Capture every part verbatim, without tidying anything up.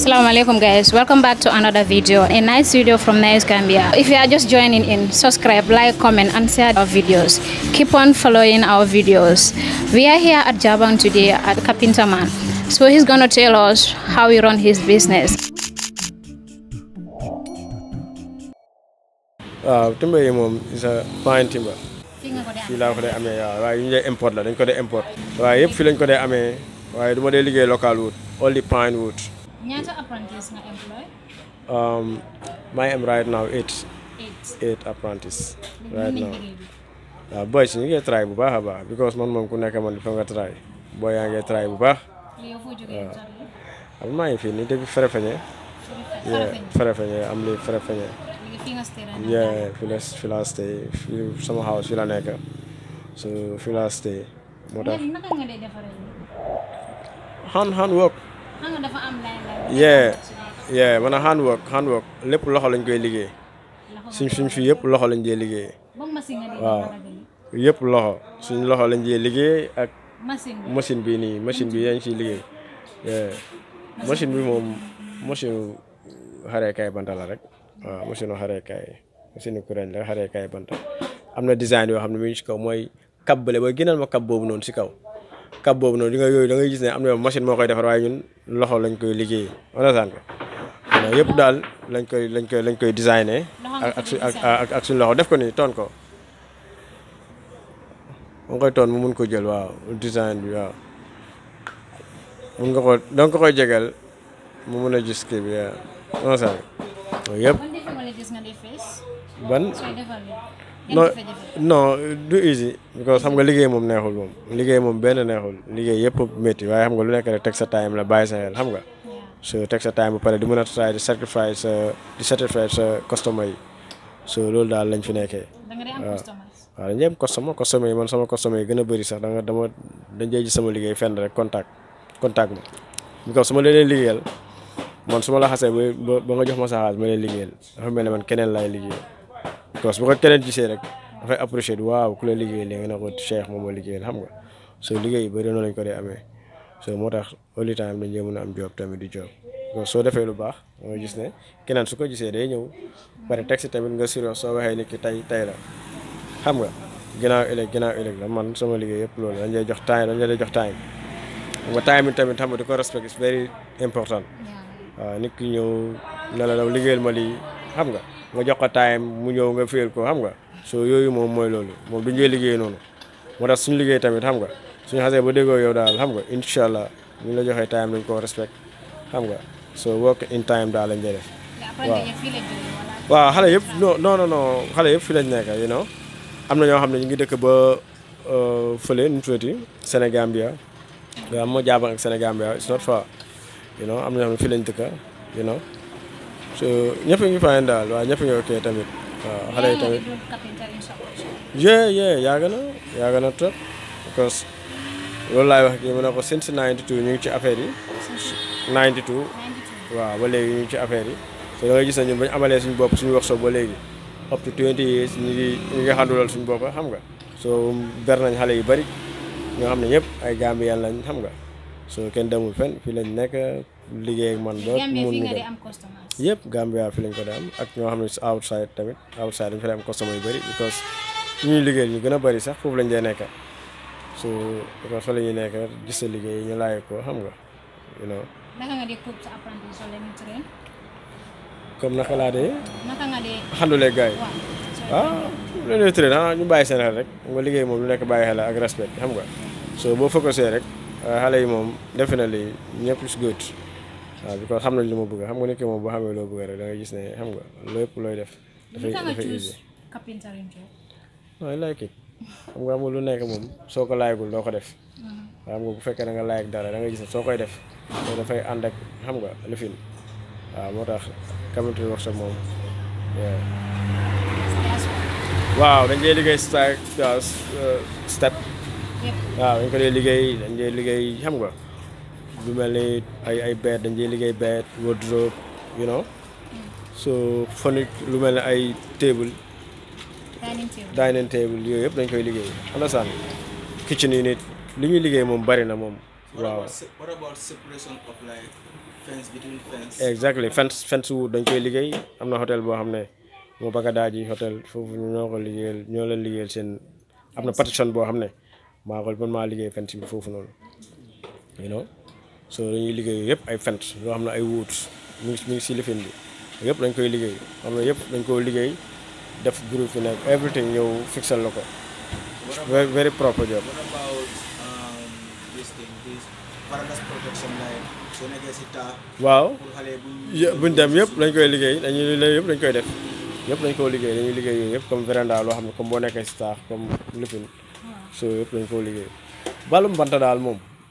Assalamu alaikum guys, welcome back to another video, a nice video from nice Gambia. If you are just joining in, subscribe, like, comment and share our videos. Keep on following our videos. We are here at Jabang today at Kapintaman, so he's gonna tell us how he run his business. Uh, timber is a fine timber. Fii laa ko dee amee waaw waaye ñu dee import la dañ ko dee import waaye yëpp fii lañ ko dee amee waaye du ma dee liggéey local wood only pine wood. Ñaata apprentice nga employ? Um, I am right now eight. Eight? Eight apprentice right now. Waaw boy si ñu ngi try bu baax a baax because man moom ku nekk man dafa nga try boy yaa ngi try bu baax. Waaw am maa ngi fii nii depuis Farafeñe. Farafeñe am li Farafeñe. Yeah, fi laa stay sama house fi la nekk so fi laa stay moo tax hand hand work yeah yeah man a hand work hand work lépp loxo lañ koy liggéey suñ suñ fi yëpp loxo lañ dee liggéey waaw yëpp loxo suñ loxo lañ dee liggéey ak machine bi nii machine bi yaa ngi ciy liggéey yeah machine bi moom machine xaree kay banta la rek. waaw machine xaree kaay machine kuréel la xaree kaay banta am na design yoo xam ne mi ngi ci kaw mooy kab bële ba gënal ma kab boobu noonu si kaw kab boobu noonu di nga yooyu da ngay gis ne am na machine moo koy defar waaye ñun loxo lañ koy liggéey understand nga waaw yëpp daal lañ koy lañ koy lañ koy designé ak ak ak suñu loxo def ko nii toon ko mu ngi koy toon mu mun ko jël waaw design bi waaw mun nga ko da nga ko koy jegal mu mun a gis kii bi waaw understand yëpp ban non non du easy because xam nga liggéey moom neexul moom liggéey moom benn neexul liggéey yëpp métti waaye xam nga lu nekk rek teg sa time la bàyyi sa xel xam nga so teg sa time ba pare di mën a try di sacrifice sa di satisfaire sa customer yi so loolu daal lañ fi nekkee waaw dañuy am customer customer yi man sama customer yi gën a bëri sax da nga dama dañuy gis sama liggéey fenn rek contact contact ma because su ma leen liggéeyal man su ma la xasee ba ba nga jox ma sa xaalis ma lay liggéeyal dafa mel ne man keneen laay liggéeyal parce que bu ko keneen gisee rek dafay apprécier waaw ku la liggéeyal léegi nga ne ko Cheikh moom moo liggéeyal xam nga so liggéey bëri noonu lañ ko dee amee so moo tax all the time dañ mën a am job tamit di job soo defee lu baax nga gis ne keneen su ko gisee day ñëw pare taxi tamit nga sérieux soo waxee ni ki tey tey la xam nga ginnaaw ëllëg ginnaaw ëllëg la man sama liggéey yëpp loolu dañ lay jox time dañ lay jox time nga time bi tamit xam nga di ko respect is very important waaw nit ki ñëw ne la daw liggéeyal ma lii xam nga nga jox ko time mu ñëw nga féel ko xam nga soo yooyu moom mooy loolu moom du ñu liggéey noonu moo tax suñu liggéey tamit xam nga suñu xasee ba déggoo yow daal xam nga incha allah ñu la joxee time dañ ko respect xam nga soo work in time daal lañ koy def waaw waaw xale yëpp non non non xale yëpp fi lañ nekk you know am na ñoo xam ne ñu ngi dëkk ba fële nu tuuti Sénégambia waaw moo Jabang ak Sénégambia it's not far you know am na ñoo xam ne fii lañ dëkk you know so ñëpp ñu fayeen daal waaw ñëpp ñu ok tamit waaw xale yi tamit yeah yeah yàgg na yàgg na trop because loolu laay wax kii mu ne ko since ninety-two ñu ngi ci affaire yi ninety-two waaw ba léegi ñu ngi ci affaire yi so da ngay gis ne ñun bañu amalee suñu bopp suñu wax so ba léegi up to twenty years ñu ngi ñu ngi xandulal suñu bopp xam nga so ber nañ xale yu bari ñoo xam ne ñëpp ay Gambien lañ xam nga so kenn demul fenn fii lañ nekk liggéey ak man doot mun nga am customers yëpp Gambia fi lañ ko di am ak ñoo xam ne outside tamit outside dañ fa am customer yu bëri because ñuy liggéey ñu gën a bëri sax foofu lañ dee nekk so because fa la ñuy nekk gis sa liggéey ñu laaj ko xam nga you know naka nga di coop sa apprenti so leen train comme naka laa dee naka nga dee xandulee gars yi ah leen lay train ah ñu bàyyi seen xel rek nga liggéey moom lu nekk bàyyi xel ak respect xam nga so boo focusé rek xale yi moom defe na li ñëpp is good waaw bi ko xam nañ li ma bëgg xam nga nekk moom boo xamee loo bëgg rek da ngay gis ne xam nga lépp looy def dafay dafay easy I like it xam nga amul lu nekk moom soo ko laayagul doo ko def xam nga bu fekkee da nga laayag dara da ngay gis ne soo koy def te dafay ànd ak xam nga lifin waaw moo tax carpentry workshop moom waaw dañ lay liggéey step step waaw dañ ko dee liggéey dañ dee liggéey xam nga lu mel ni ay ay bed dañ dee liggéey bed wardrobe you know so fonique lu mel ni ay table dining table yooyu yëpp dañ koy liggéey understand kitchen unit li ñuy liggéey moom bari na moom What, wow. about, what about separation of like fence between fence? Exactly, fence fence wu dañ koy liggéey am na hotel boo xam ne moo Bagadaad yi hotel foofu ñoo ko liggéeyal ñoo leen liggéeyal seen am na partition boo xam ne maa ko man maa liggéey fence bi foofu noonu. You know, so dañuy liggéey yëpp ay fence yoo xam ne ay wood mi ngi mi ngi si lifin bi yëpp dañ koy liggéey xam ne yëpp dañ koy liggéey def groupe yi nag everything ñëw fixal la ko. Very, very proper job. Wow. Yeah, but them yep, like you again, and you lay up like that. Yep, like you again, yep, come veranda, come bonnet star, come living. So you play for again. Balum Bantada almum,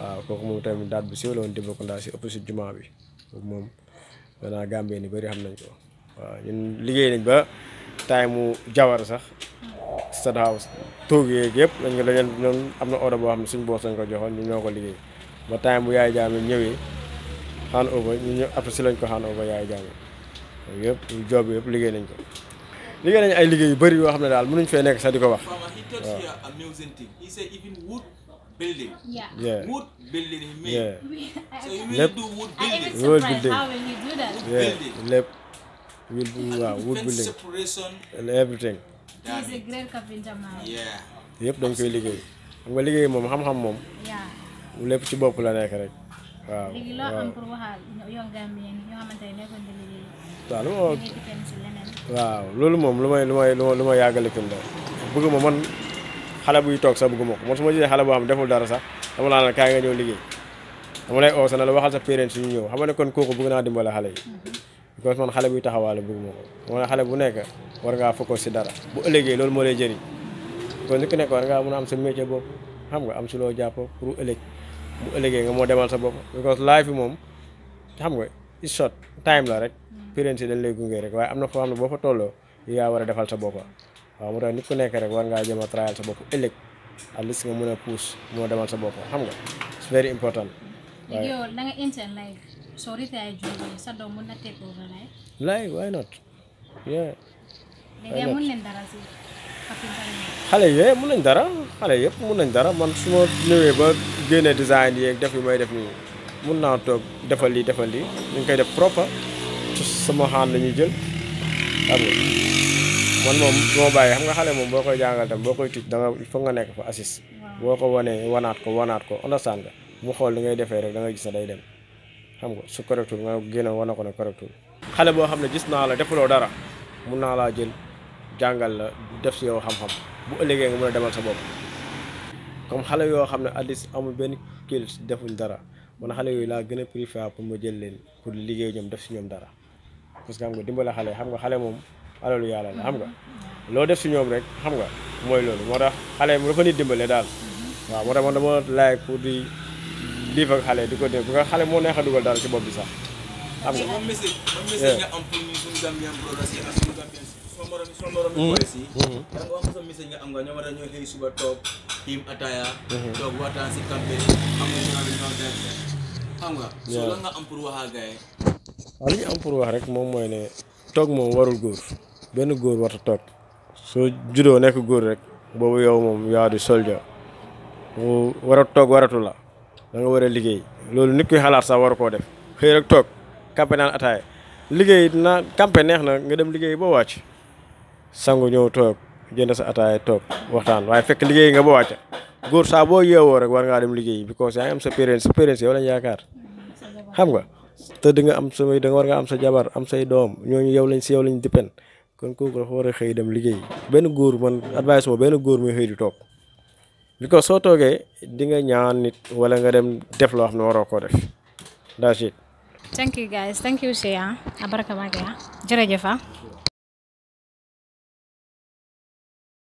Ah, Kokomomi time that busy, we need to develop Kunda. See opposite Jumabi. Kokomom, beyond Gambia ni beri ham nanjo. Ah, in liga ni ba time Jawar sah. Sad house. Toge yep. Nanjo nanjo amna order ba ham sin bosan kajohan ni nanjo liga. But time we are jamming, you hand over, you after selling hand over. I jamming. Yep, job you ligating. Ligating, I ligate, bury you have the almond for next. I go. He taught here amusing thing. He said, even wood building. Yeah. yeah. Wood building he made. Yeah. So you will do wood building. Wood building. How will you do that? Wood yeah. building. Lep. We'll do uh, wood building. Separation. And everything. He's a great carpenter man. Yeah. Yep, don't you ligate. I'm going to ligate mom, ham ham mom. Yeah. Lépp ci bopp la nekk rek waaw léegi loo am pour waxal yow Gambien ñoo xamante ne nekkoon dañu liggéey waaw loolu moom lu may lu may lu ma yàggale kenn daal bëgguma man xale buy toog sax bëgguma ko man su ma gisee xale boo xam deful dara sax dama laa ne kaay nga ñëw liggéey dama lay oo sa na la waxal sa parents ñu ñëw xam nga ne kon kooku bëgg naa dimbale xale yi parce que man xale buy taxawaale bëgguma ko man xale bu nekk war ngaa focus si dara bu ëllëgee loolu moo lay jëriñ kon ni ku nekk war ngaa mën a am sa métier bopp xam nga am si loo jàpp pour ëllëg bu ëllëgee nga moo demal sa bopp because life moom xam nga it's short time la rek parents yi dañ lay gunge rek waaye am na foo xam ne boo fa tolloo yaa war a defal sa bopp waaw moo tax nit ku nekk rek war ngaa jëm a trial sa bopp ëllëg at least nga mën a pousse moo demal sa bopp xam nga it's very important. léegi yow da nga intern like soo ritaay jógee sa doom mën na teg over like. like why not yeah. léegi mën leen dara si xale yi mën nañ dara xale yëpp mën nañ dara man su ma ñëwee ba génne design yeeg def yi may def nii mën naa toog defal lii defal lii ñu ngi koy def proper sama xaan la ñuy jël xam nga man moom moo bàyyi xam nga xale moom boo koy jàngal tam boo koy tuuti da nga il faut nga nekk fa assist boo ko wanee wanaat ko wanaat ko understand nga mu xool li ngay defee rek da ngay gis ne day dem xam nga su correctul nga génne wana ko ne correctul xale boo xam ne gis naa la defaloo dara mën naa laa jël jàngal la def si yow xam-xam bu ëllëgee nga mën a demal sa bopp comme xale yoo xam ne addis amul benn kil defuñ dara man xale yooyu laa gën a préféré pour ma jël leen pour liggéey ñoom def si ñoom dara parce que xam nga dimbale xale xam nga xale moom alalu yàlla la xam nga loo def si ñoom rek xam nga mooy loolu moo tax xale mu dafa nit dimbale daal waaw moo tax man dama laaj pour di liif ak xale di ko def bu nga xale moo neex a dugal dara si bopp bi sax xam nga moom message moom message nga am pour ñu suñu Gambien progressé ak suñu Gambien morom so morom ni boy si da nga wax sa message nga am nga ñoo wara ñoo xëy suba toog team ataya toog waxtaan si campagne am nga ñoo ñoo def xam nga so la nga am pour wax ak gaay li ñu am pour wax rek moom mooy ne toog moom warul góor benn góor warta toog soo judoo nekk góor rek boobu yow moom yaa di soldier mu war a toog waratu la da nga war a liggéey loolu nit kuy xalaat sax war koo def xëy rek toog campagne naan ataya liggéey na campagne neex na nga dem liggéey ba wàcc sangu ñëw toog jënd sa ataaya toog waxtaan waaye fekk liggéey nga ba wàcca góor saa boo yeewoo rek war ngaa dem liggéey because yaa ngi am sa parents sa parents yow lañ yaakaar xam nga te di nga am sa da nga war nga am sa jabar am say doom ñooñu yow lañ si yow lañ dépend kon kooku dafa war a xëy dem liggéey benn góor man advice moo benn góor muy xëy di toog because soo toogee di nga ñaan nit wala nga dem def loo xam ne waroo koo def that's it. Thank you guys, thank you Cheikh Abaraka Maga jërëjëf.